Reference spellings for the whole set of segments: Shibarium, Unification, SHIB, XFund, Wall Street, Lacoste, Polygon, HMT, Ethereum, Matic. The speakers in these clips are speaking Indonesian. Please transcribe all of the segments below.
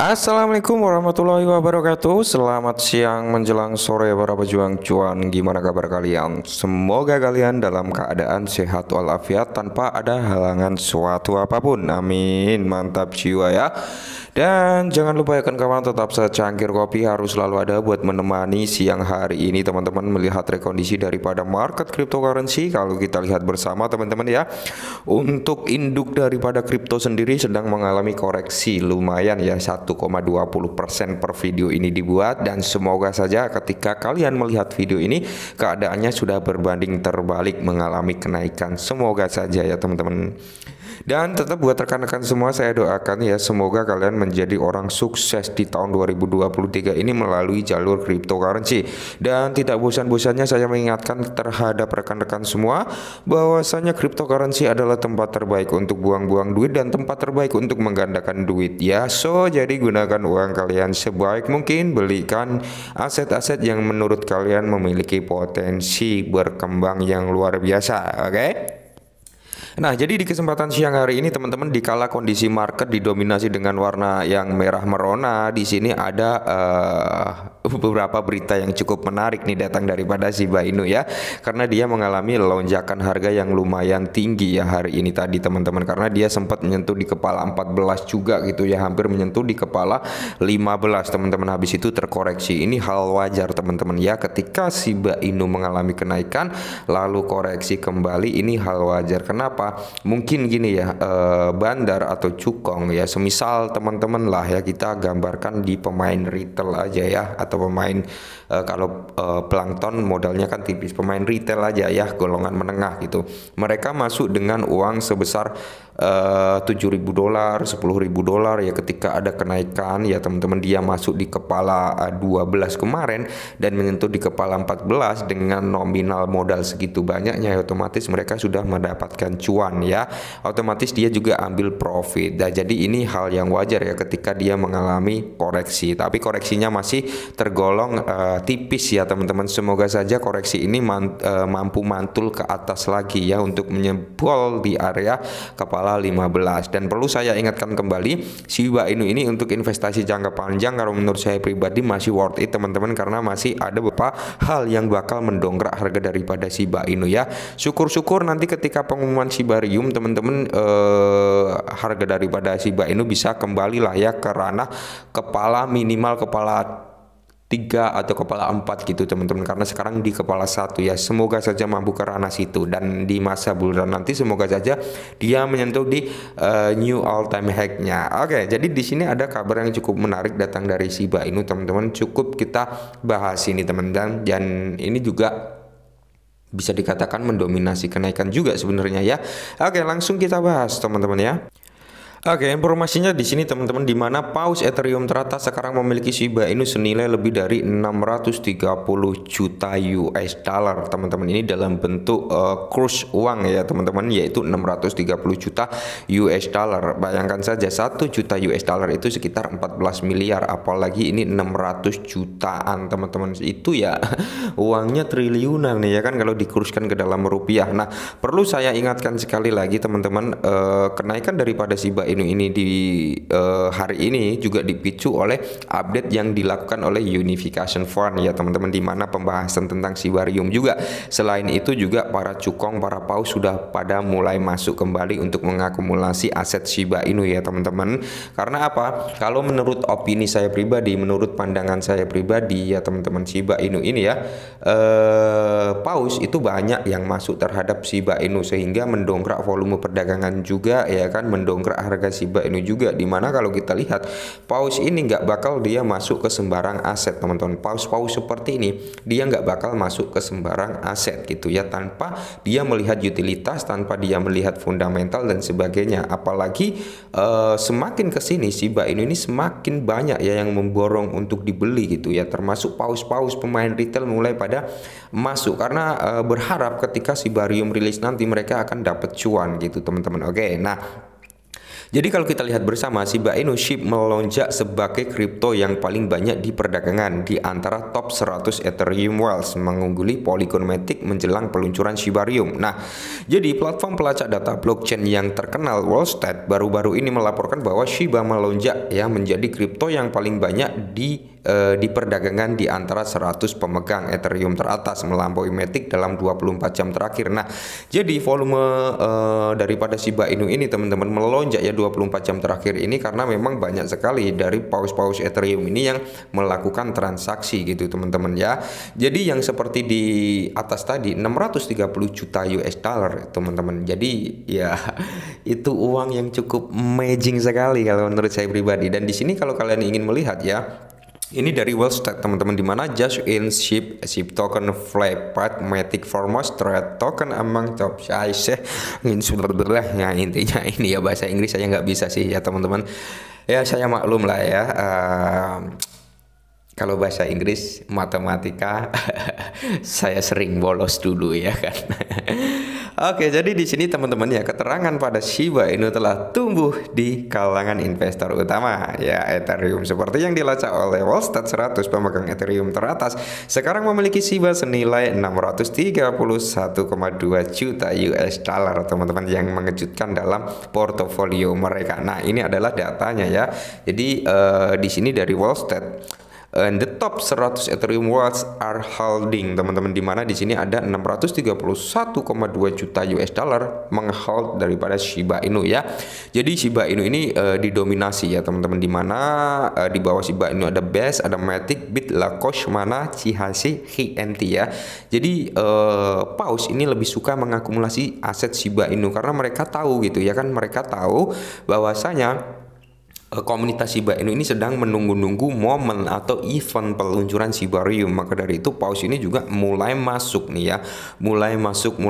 Assalamualaikum warahmatullahi wabarakatuh. Selamat siang menjelang sore para pejuang cuan. Gimana kabar kalian? Semoga kalian dalam keadaan sehat walafiat tanpa ada halangan suatu apapun. Amin. Mantap jiwa ya. Dan jangan lupa ya kawan, tetap secangkir kopi harus selalu ada buat menemani siang hari ini teman-teman, melihat rekondisi daripada market cryptocurrency. Kalau kita lihat bersama teman-teman ya, untuk induk daripada kripto sendiri sedang mengalami koreksi lumayan ya, 1,20% per video ini dibuat, dan semoga saja ketika kalian melihat video ini keadaannya sudah berbanding terbalik mengalami kenaikan, semoga saja ya teman-teman. Dan tetap buat rekan-rekan semua saya doakan ya, semoga kalian menjadi orang sukses di tahun 2023 ini melalui jalur cryptocurrency. Dan tidak bosan-bosannya saya mengingatkan terhadap rekan-rekan semua bahwasanya cryptocurrency adalah tempat terbaik untuk buang-buang duit dan tempat terbaik untuk menggandakan duit ya. So jadi gunakan uang kalian sebaik mungkin, belikan aset-aset yang menurut kalian memiliki potensi berkembang yang luar biasa. Oke? Nah, jadi di kesempatan siang hari ini teman-teman, dikala kondisi market didominasi dengan warna yang merah merona, di sini ada beberapa berita yang cukup menarik nih datang daripada Shiba Inu ya, karena dia mengalami lonjakan harga yang lumayan tinggi ya hari ini tadi teman-teman, karena dia sempat menyentuh di kepala 14 juga gitu ya, hampir menyentuh di kepala 15 teman-teman, habis itu terkoreksi. Ini hal wajar teman-teman ya, ketika Shiba Inu mengalami kenaikan lalu koreksi kembali, ini hal wajar. Kenapa? Mungkin gini ya, bandar atau cukong ya, semisal teman-teman lah ya, kita gambarkan di pemain retail aja ya, atau pemain kalau plankton modalnya kan tipis, pemain retail aja ya, golongan menengah gitu. Mereka masuk dengan uang sebesar $7.000, $10.000 ya, ketika ada kenaikan ya teman-teman, dia masuk di kepala 12 kemarin dan menyentuh di kepala 14 dengan nominal modal segitu banyaknya, otomatis mereka sudah mendapatkan cuan ya, otomatis dia juga ambil profit. Nah, jadi ini hal yang wajar ya ketika dia mengalami koreksi, tapi koreksinya masih tergolong tipis ya teman-teman. Semoga saja koreksi ini mampu mantul ke atas lagi ya, untuk menyebol di area kepala 15. Dan perlu saya ingatkan kembali, Shiba Inu ini untuk investasi jangka panjang kalau menurut saya pribadi masih worth it teman-teman, karena masih ada beberapa hal yang bakal mendongkrak harga daripada Shiba Inu ya. Syukur-syukur nanti ketika pengumuman Shibarium teman-teman, harga daripada Shiba Inu bisa kembali lah ya ke ranah kepala, minimal kepala 3 atau kepala 4 gitu teman-teman, karena sekarang di kepala 1 ya. Semoga saja mampu ke ranah situ, dan di masa bulan nanti semoga saja dia menyentuh di new all time high-nya. Oke, jadi di sini ada kabar yang cukup menarik datang dari Shiba Inu teman-teman, cukup kita bahas ini teman-teman, dan ini juga bisa dikatakan mendominasi kenaikan juga sebenarnya ya. Oke, langsung kita bahas teman-teman ya. Oke, informasinya di sini teman-teman, di mana paus Ethereum teratas sekarang memiliki Shiba Inu senilai lebih dari 630 juta US dollar teman-teman, ini dalam bentuk kurs uang ya teman-teman, yaitu 630 juta US dollar. Bayangkan saja 1 juta US dollar itu sekitar 14 miliar, apalagi ini 600 jutaan teman-teman, itu ya uangnya triliunan ya kan kalau dikurskan ke dalam rupiah. Nah, perlu saya ingatkan sekali lagi teman-teman, kenaikan daripada Shiba Inu ini di hari ini juga dipicu oleh update yang dilakukan oleh Unification Fund ya teman-teman, di mana pembahasan tentang Shibarium juga. Selain itu juga para cukong, para paus sudah pada mulai masuk kembali untuk mengakumulasi aset Shiba Inu ya teman-teman. Karena apa? Kalau menurut opini saya pribadi, menurut pandangan saya pribadi ya teman-teman, Shiba Inu ini ya, paus itu banyak yang masuk terhadap Shiba Inu, sehingga mendongkrak volume perdagangan juga ya kan, mendongkrak harga Shiba Inu juga, dimana kalau kita lihat paus ini nggak bakal dia masuk ke sembarang aset teman-teman, paus-paus seperti ini dia nggak bakal masuk ke sembarang aset gitu ya, tanpa dia melihat utilitas, tanpa dia melihat fundamental dan sebagainya. Apalagi semakin kesini Shiba Inu ini semakin banyak ya yang memborong untuk dibeli gitu ya, termasuk paus-paus pemain retail mulai pada masuk, karena berharap ketika Shibarium rilis nanti mereka akan dapat cuan gitu teman-teman. Oke, nah Jadi kalau kita lihat bersama, Shiba Inu SHIB melonjak sebagai kripto yang paling banyak diperdagangan di antara top 100 Ethereum whales, mengungguli Polygon Matic menjelang peluncuran Shibarium. Nah, jadi platform pelacak data blockchain yang terkenal Wall Street baru-baru ini melaporkan bahwa Shiba melonjak ya menjadi kripto yang paling banyak diperdagangkan di antara 100 pemegang Ethereum teratas, melampaui Matic dalam 24 jam terakhir. Nah, jadi volume daripada Shiba Inu ini teman-teman melonjak ya 24 jam terakhir ini karena memang banyak sekali dari paus-paus Ethereum ini yang melakukan transaksi gitu teman-teman ya. Jadi yang seperti di atas tadi 630 juta US dollar teman-teman. Jadi ya itu uang yang cukup amazing sekali kalau menurut saya pribadi. Dan di sini kalau kalian ingin melihat ya, ini dari Wall Street teman-teman, dimana just in SHIB token flapped Matic foremost trade token among top size. Nah, intinya ini ya bahasa Inggris saya nggak bisa sih ya teman-teman. Ya saya maklum lah ya. Kalau bahasa Inggris, matematika saya sering bolos dulu ya kan. Oke, jadi di sini teman-teman ya, keterangan pada Shiba Inu telah tumbuh di kalangan investor utama ya Ethereum, seperti yang dilacak oleh Wall Street. 100 pemegang Ethereum teratas sekarang memiliki Shiba senilai 631,2 juta US dollar teman-teman, yang mengejutkan dalam portofolio mereka. Nah, ini adalah datanya ya. Jadi di sini dari Wall Street, and the top 100 Ethereum whales are holding teman-teman, dimana di sini ada 631,2 juta US dollar menghold daripada Shiba Inu ya. Jadi Shiba Inu ini didominasi ya teman-teman, dimana di bawah Shiba Inu ada Base, ada Matic, Bit, Lacoste, Mana, Chihashi, HMT ya. Jadi paus ini lebih suka mengakumulasi aset Shiba Inu karena mereka tahu gitu ya kan, mereka tahu bahwasanya komunitas Shiba Inu ini sedang menunggu-nunggu momen atau event peluncuran Shibarium. Maka dari itu paus ini juga mulai masuk nih ya, mulai masuk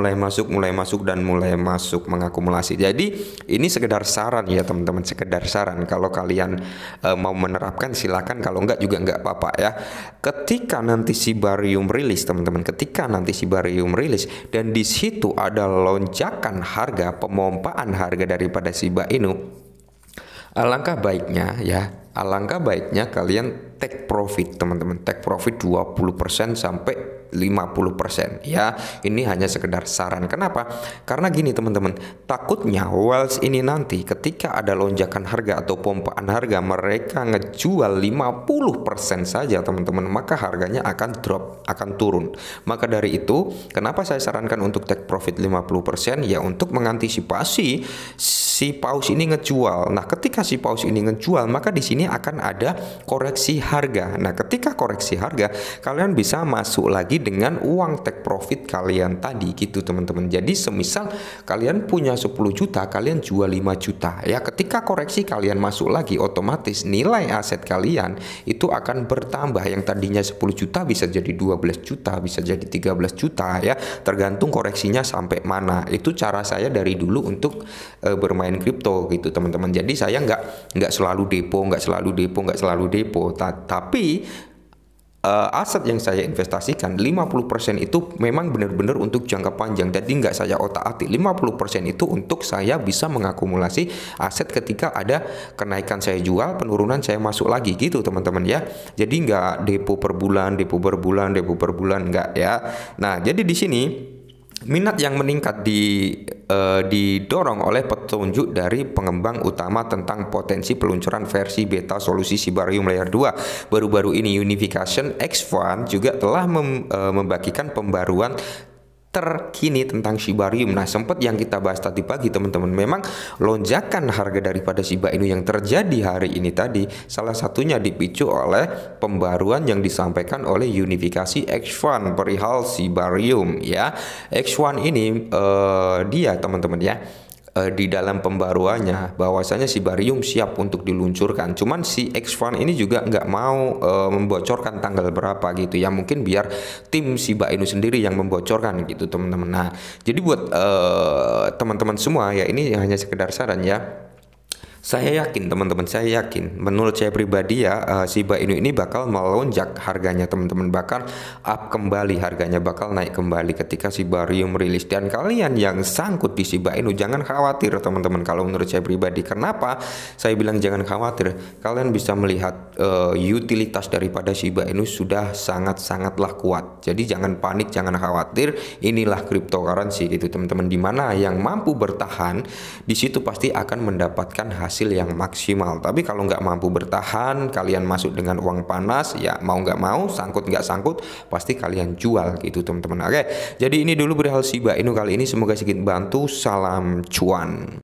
mengakumulasi. Jadi ini sekedar saran ya teman-teman, sekedar saran. Kalau kalian mau menerapkan silakan, kalau enggak juga enggak apa-apa ya. Ketika nanti Shibarium rilis teman-teman, dan di situ ada lonjakan harga, pemompaan harga daripada Shiba Inu, alangkah baiknya ya, alangkah baiknya kalian take profit teman-teman, take profit 20% sampai 50% ya. Ini hanya sekedar saran. Kenapa? Karena gini teman-teman, takutnya whales ini nanti ketika ada lonjakan harga atau pompaan harga, mereka ngejual 50% saja teman-teman, maka harganya akan drop, akan turun. Maka dari itu kenapa saya sarankan untuk take profit 50% ya, untuk mengantisipasi si paus ini ngejual. Nah, ketika si paus ini ngejual, maka di sini akan ada koreksi harga. Nah, ketika koreksi harga, kalian bisa masuk lagi dengan uang take profit kalian tadi gitu teman-teman. Jadi semisal kalian punya 10 juta, kalian jual 5 juta ya, ketika koreksi kalian masuk lagi, otomatis nilai aset kalian itu akan bertambah. Yang tadinya 10 juta bisa jadi 12 juta, bisa jadi 13 juta ya, tergantung koreksinya sampai mana. Itu cara saya dari dulu untuk bermain kripto gitu teman-teman. Jadi saya nggak selalu depo, tapi aset yang saya investasikan 50% itu memang benar-benar untuk jangka panjang. Jadi nggak saya otak-atik, 50% itu untuk saya bisa mengakumulasi aset ketika ada kenaikan saya jual, penurunan saya masuk lagi gitu teman-teman ya. Jadi nggak depo per bulan, nggak ya. Nah, jadi di sini minat yang meningkat didorong oleh petunjuk dari pengembang utama tentang potensi peluncuran versi beta solusi Shibarium layer 2. Baru-baru ini Unification, XFund juga telah membagikan pembaruan terkini tentang Shibarium. Nah, sempat yang kita bahas tadi pagi teman-teman, memang lonjakan harga daripada Shiba Inu yang terjadi hari ini tadi salah satunya dipicu oleh pembaruan yang disampaikan oleh Unifikasi X1 perihal Shibarium ya. X1 ini dia teman-teman ya, di dalam pembaruannya bahwasanya Shibarium siap untuk diluncurkan. Cuman si XFund ini juga nggak mau membocorkan tanggal berapa gitu ya, mungkin biar tim Shiba Inu sendiri yang membocorkan gitu teman-teman. Nah, jadi buat teman-teman semua ya, ini hanya sekedar saran ya. Saya yakin teman-teman, saya yakin menurut saya pribadi ya, Shiba Inu ini bakal melonjak harganya teman-teman, bakal up kembali harganya, bakal naik kembali ketika Shibarium rilis. Dan kalian yang sangkut di Shiba Inu jangan khawatir teman-teman, kalau menurut saya pribadi. Kenapa saya bilang jangan khawatir? Kalian bisa melihat utilitas daripada Shiba Inu sudah sangat-sangatlah kuat. Jadi jangan panik, jangan khawatir, inilah cryptocurrency gitu teman-teman, dimana yang mampu bertahan di situ pasti akan mendapatkan hasil yang maksimal. Tapi kalau nggak mampu bertahan, kalian masuk dengan uang panas ya, mau nggak mau, sangkut nggak sangkut pasti kalian jual gitu teman-teman. Oke, jadi ini dulu perihal Shiba Inu kali ini, semoga sedikit bantu. Salam cuan.